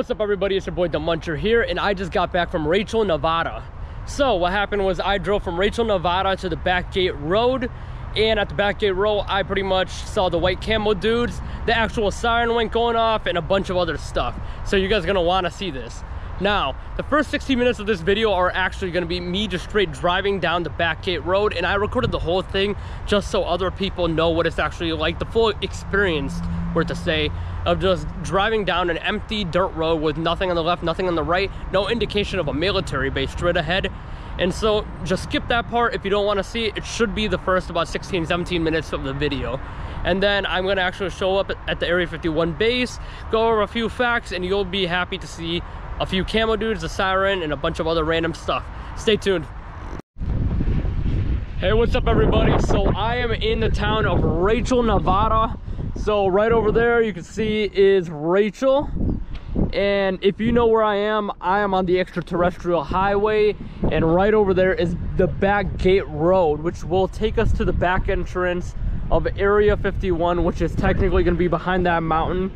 What's up, everybody? It's your boy, The Muncher, here, and I just got back from Rachel, Nevada. So what happened was I drove from Rachel, Nevada to the Back Gate Road, and at the Back Gate Road, I pretty much saw the white camo dudes, the actual siren went going off, and a bunch of other stuff. So you guys are gonna wanna see this. Now, the first 60 minutes of this video are actually gonna be me just straight driving down the Back Gate Road, and I recorded the whole thing just so other people know what it's actually like, the full experience, worth to say, of just driving down an empty dirt road with nothing on the left, nothing on the right, no indication of a military base straight ahead. And so just skip that part if you don't want to see it. It should be the first about 16-17 minutes of the video. And then I'm going to actually show up at the Area 51 base, go over a few facts, and you'll be happy to see a few camo dudes, a siren, and a bunch of other random stuff. Stay tuned. Hey, what's up, everybody? So I am in the town of Rachel, Nevada. So right over there you can see is Rachel. And if you know where I am on the extraterrestrial highway. And right over there is the Back Gate Road, which will take us to the back entrance of Area 51, which is technically going to be behind that mountain.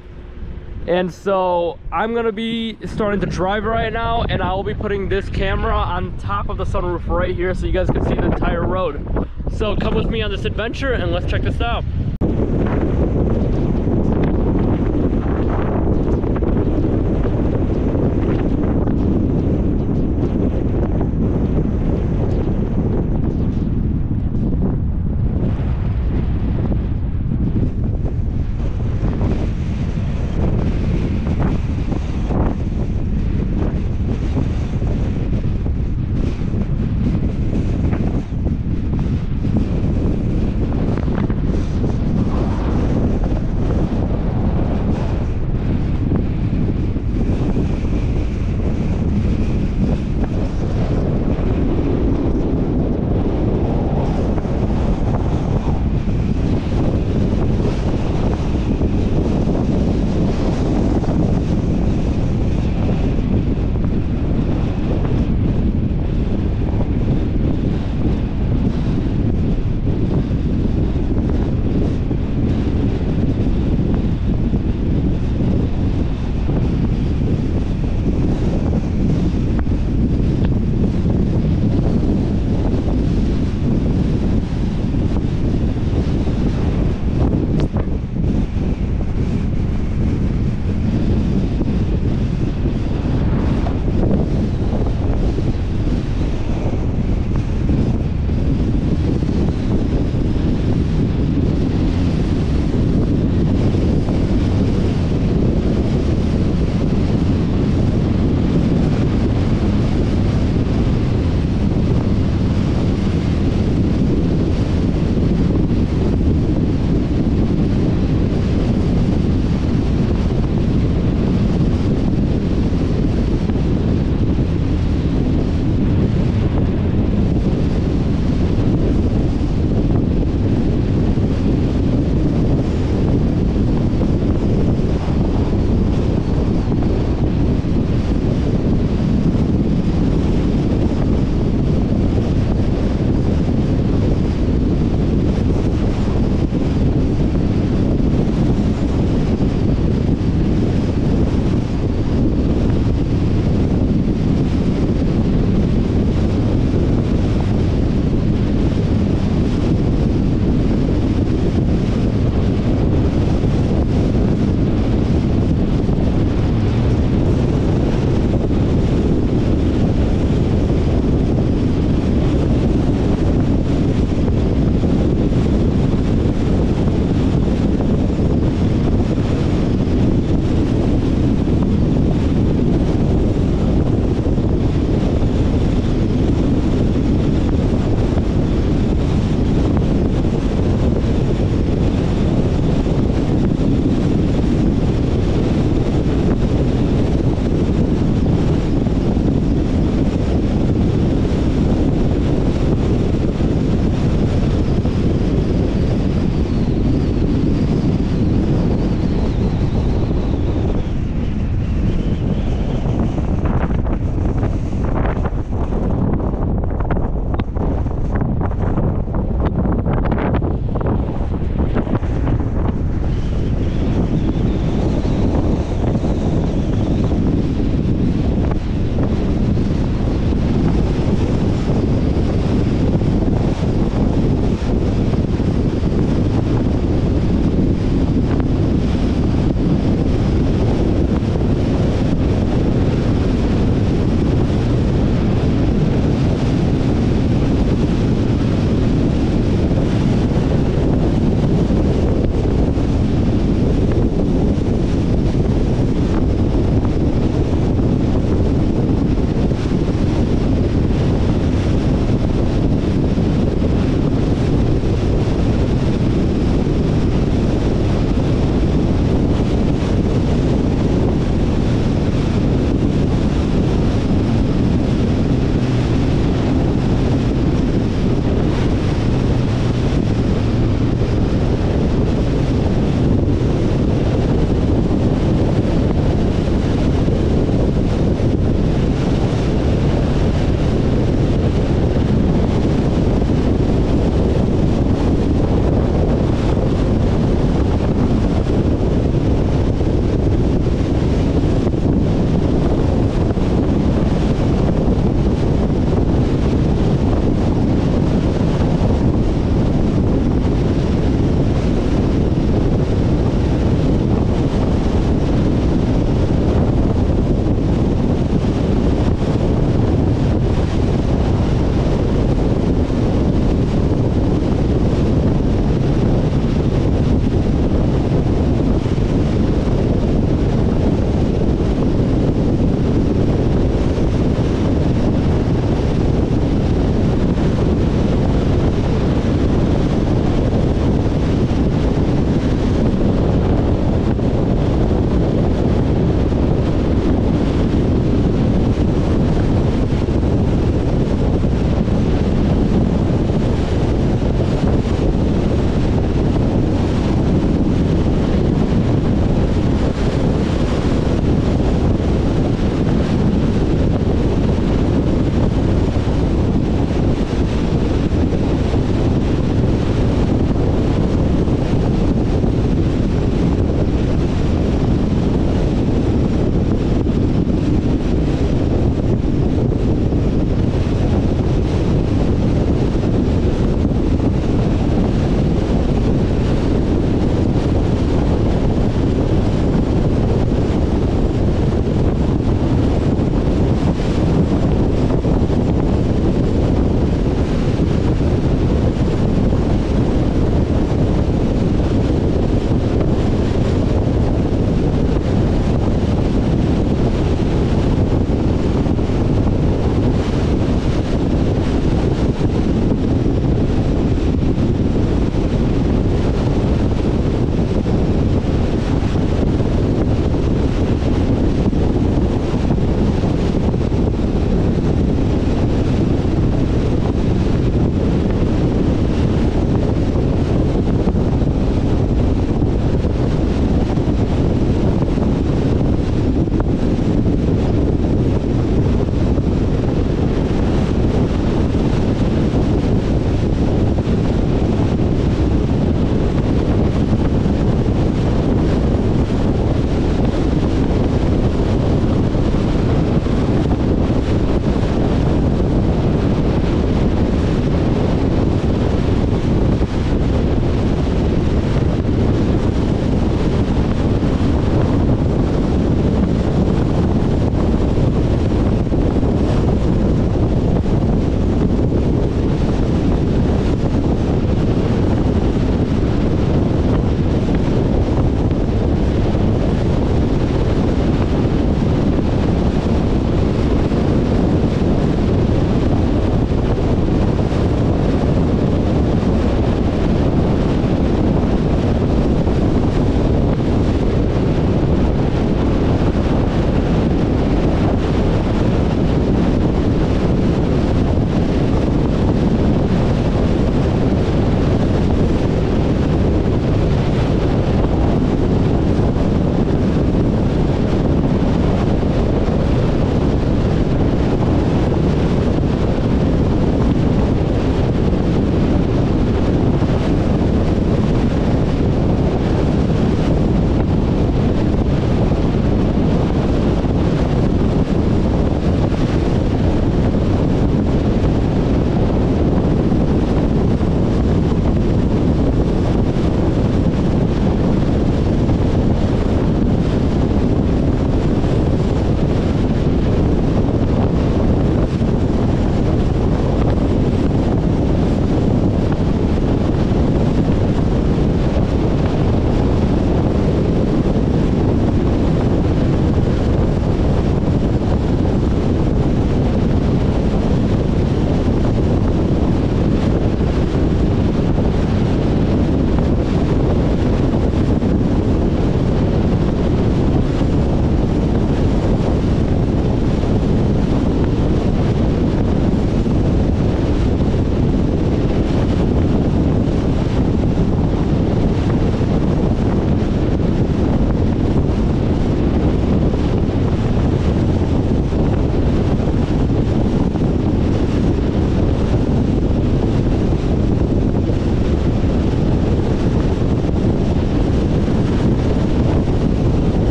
And so I'm going to be starting to drive right now, and I'll be putting this camera on top of the sunroof right here so you guys can see the entire road. So come with me on this adventure and let's check this out.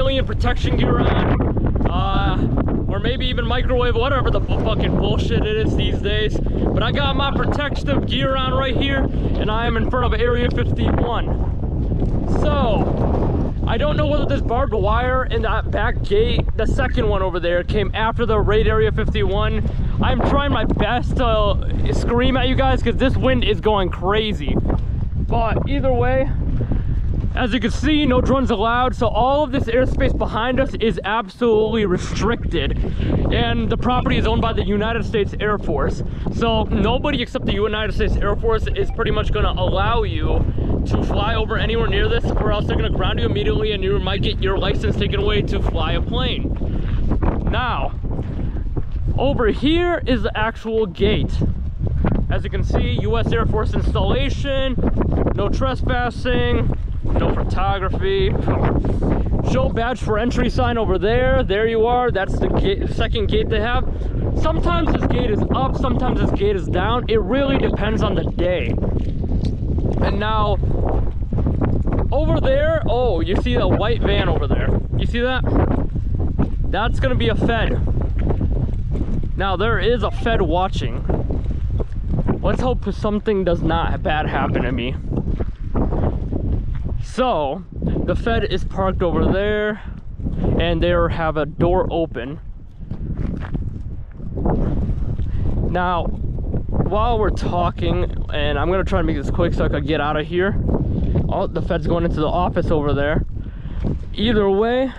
alien protection gear on, or maybe even microwave, whatever the fucking bullshit it is these days. But I got my protective gear on right here, and I am in front of Area 51. So, I don't know whether this barbed wire in that back gate, the second one over there, came after the raid Area 51. I'm trying my best to scream at you guys because this wind is going crazy. But either way, as you can see, no drones allowed, so all of this airspace behind us is absolutely restricted, and the property is owned by the United States Air Force, so nobody except the United States Air Force is pretty much going to allow you to fly over anywhere near this, or else they're going to ground you immediately and you might get your license taken away to fly a plane. Now, over here is the actual gate. As you can see, U.S. Air Force installation, no trespassing, no photography, show badge for entry sign over there. There you are, that's the gate, second gate they have. Sometimes this gate is up, sometimes this gate is down. It really depends on the day. And now, over there, oh, you see that white van over there? You see that? That's gonna be a Fed. Now, there is a Fed watching. Let's hope something does not bad happen to me. So, the Fed is parked over there, and they have a door open. Now, while we're talking, and I'm going to try to make this quick so I can get out of here. Oh, the Fed's going into the office over there. Either way,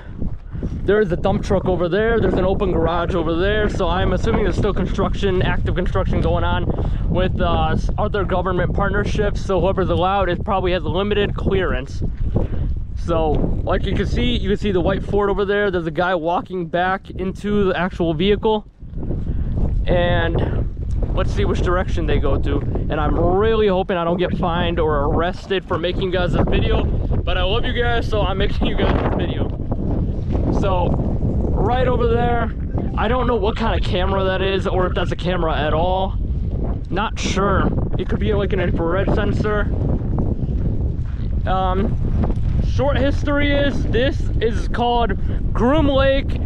there is a dump truck over there. There's an open garage over there. So I'm assuming there's still construction, active construction going on with other government partnerships. So whoever's allowed, it probably has limited clearance. So like you can see the white Ford over there. There's a guy walking back into the actual vehicle. And let's see which direction they go to. And I'm really hoping I don't get fined or arrested for making you guys this video. But I love you guys, so I'm making you guys this video. So right over there, I don't know what kind of camera that is, or if that's a camera at all. Not sure. It could be like an infrared sensor. Short history is this is called Groom Lake,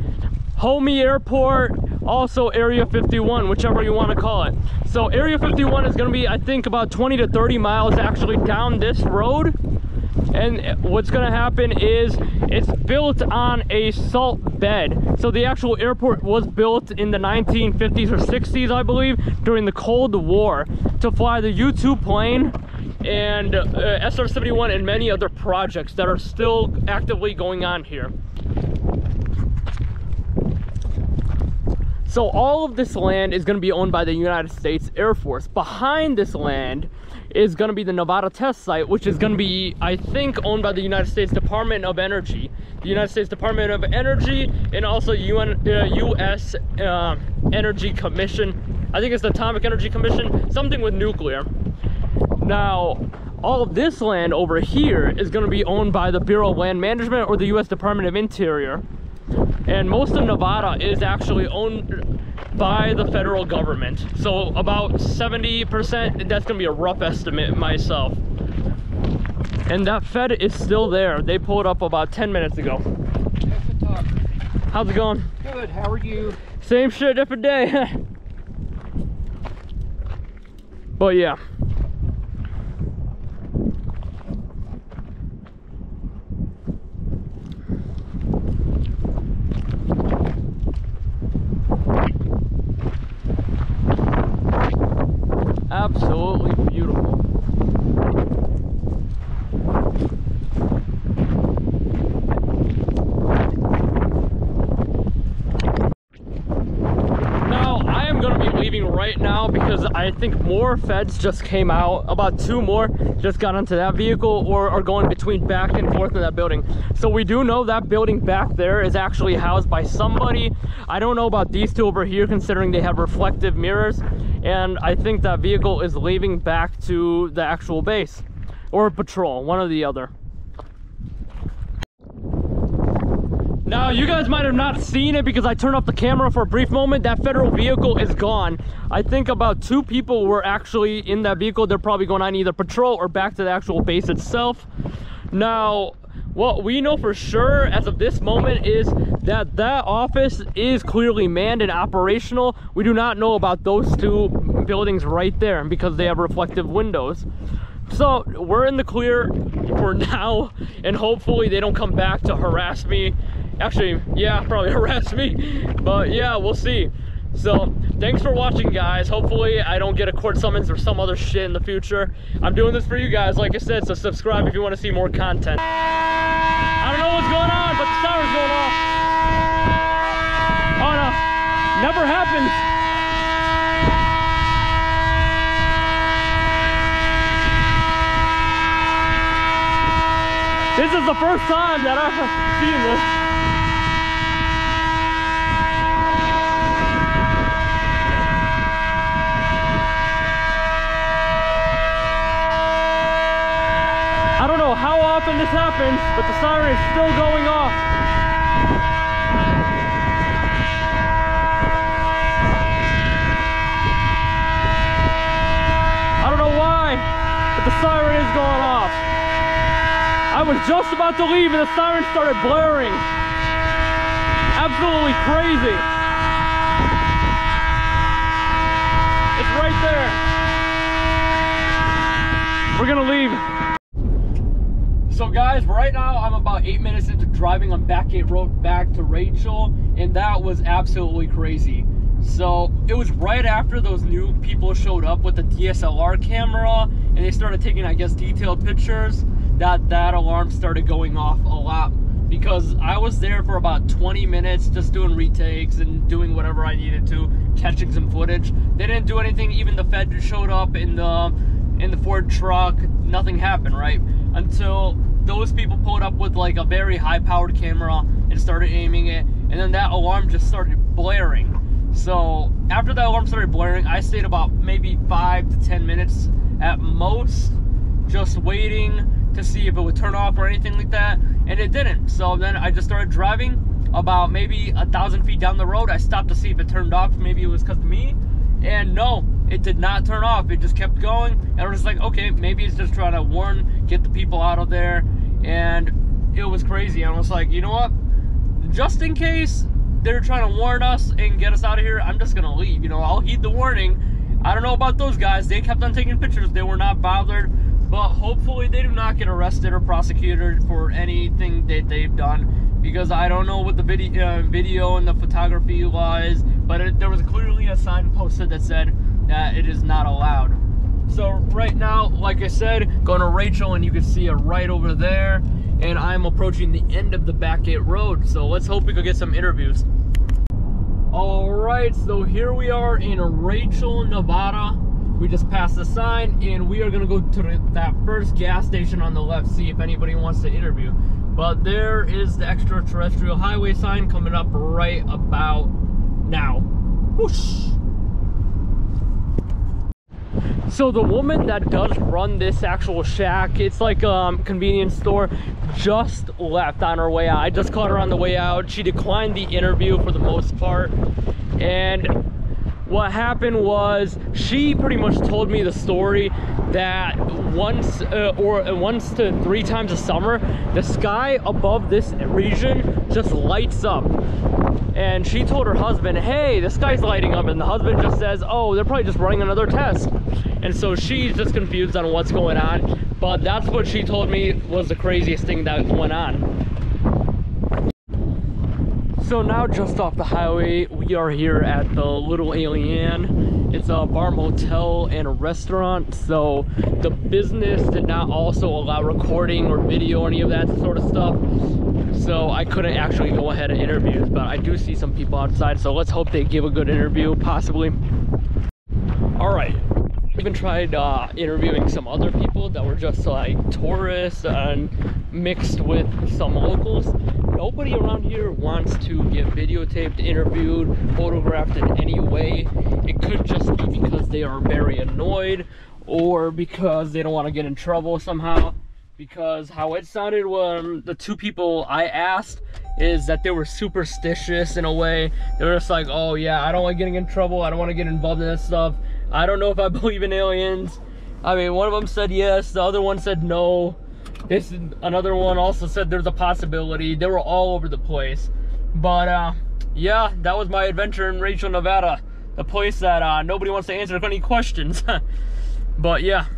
Homey Airport, also Area 51, whichever you want to call it. So Area 51 is going to be, I think, about 20 to 30 miles actually down this road. And what's going to happen is it's built on a salt bed. So the actual airport was built in the 1950s or 60s, I believe, during the Cold War to fly the U-2 plane and SR-71 and many other projects that are still actively going on here. So all of this land is going to be owned by the United States Air Force. Behind this land is going to be the Nevada Test Site, which is going to be, I think, owned by the United States Department of Energy. The United States Department of Energy and also U.S. Energy Commission. I think it's the Atomic Energy Commission, something with nuclear. Now, all of this land over here is going to be owned by the Bureau of Land Management or the U.S. Department of Interior. And most of Nevada is actually owned by the federal government. So about 70%, that's gonna be a rough estimate myself. And that Fed is still there. They pulled up about 10 minutes ago. How's it going? Good, how are you? Same shit, different day. But yeah. Absolutely beautiful. Now, I am going to be leaving right now because I think more Feds just came out. About two more just got into that vehicle or are going between back and forth in that building. So we do know that building back there is actually housed by somebody. I don't know about these two over here considering they have reflective mirrors. And I think that vehicle is leaving back to the actual base or patrol, one or the other. Now, you guys might have not seen it because I turned off the camera for a brief moment. That federal vehicle is gone. I think about two people were actually in that vehicle. They're probably going on either patrol or back to the actual base itself. Now, What we know for sure as of this moment is that that office is clearly manned and operational. We do not know about those two buildings right there because they have reflective windows. So we're in the clear for now, and hopefully they don't come back to harass me. Actually, yeah, probably harass me, but yeah, we'll see. So thanks for watching, guys. Hopefully I don't get a court summons or some other shit in the future. I'm doing this for you guys, like I said, so subscribe if you want to see more content. I don't know what's going on, but the siren's going off. Oh no, never happens. This is the first time that I've seen this. I don't know how often this happens, but the siren is still going off. I don't know why, but the siren is going off. I was just about to leave and the siren started blaring. Absolutely crazy. It's right there. We're gonna leave. So guys, right now I'm about 8 minutes into driving on Back Gate Road back to Rachel, and that was absolutely crazy. So it was right after those new people showed up with the DSLR camera and they started taking, I guess, detailed pictures, that that alarm started going off a lot, because I was there for about 20 minutes just doing retakes and doing whatever I needed to, catching some footage. They didn't do anything. Even the Fed showed up in the Ford truck. Nothing happened, right? Until those people pulled up with like a very high powered camera and started aiming it, and then that alarm just started blaring. So after that alarm started blaring, I stayed about maybe 5 to 10 minutes at most, just waiting to see if it would turn off or anything like that, and it didn't. So then I just started driving. About maybe 1,000 feet down the road, I stopped to see if it turned off. Maybe it was because of me, and no, it did not turn off. It just kept going, and I was just like, okay, maybe it's just trying to warn, get the people out of there. And it was crazy. I was like, you know what, just in case they're trying to warn us and get us out of here, I'm just gonna leave. You know, I'll heed the warning. I don't know about those guys. They kept on taking pictures. They were not bothered, but hopefully they do not get arrested or prosecuted for anything that they've done, because I don't know what the video and the photography was, but there was clearly a sign posted that said that it is not allowed. So right now, like I said, going to Rachel, and you can see it right over there, and I'm approaching the end of the Back Gate Road, so let's hope we could get some interviews. Alright, so here we are in Rachel, Nevada. We just passed the sign, and we are going to go to that first gas station on the left, see if anybody wants to interview. But there is the extraterrestrial highway sign coming up right about now. Whoosh! So the woman that does run this actual shack, it's like a convenience store, just left on her way out. I just caught her on the way out. She declined the interview for the most part, and what happened was she pretty much told me the story that once to three times a summer, the sky above this region just lights up. And she told her husband, hey, the sky's lighting up, and the husband just says, oh, they're probably just running another test. And so she's just confused on what's going on, but that's what she told me was the craziest thing that went on. So now, just off the highway, we are here at the Little Alien. It's a bar, motel, and a restaurant. So the business did not also allow recording or video or any of that sort of stuff, so I couldn't actually go ahead and interview, but I do see some people outside, so let's hope they give a good interview, possibly. Alright, I've even tried interviewing some other people that were just like tourists and mixed with some locals. Nobody around here wants to get videotaped, interviewed, photographed in any way. It could just be because they are very annoyed, or because they don't want to get in trouble somehow. Because how it sounded when the two people I asked is that they were superstitious in a way. They were just like, oh yeah, I don't like getting in trouble, I don't want to get involved in this stuff, I don't know if I believe in aliens. I mean, one of them said yes, the other one said no. This is another one also said there's a possibility. They were all over the place. But yeah, that was my adventure in Rachel, Nevada, the place that nobody wants to answer any questions. But yeah,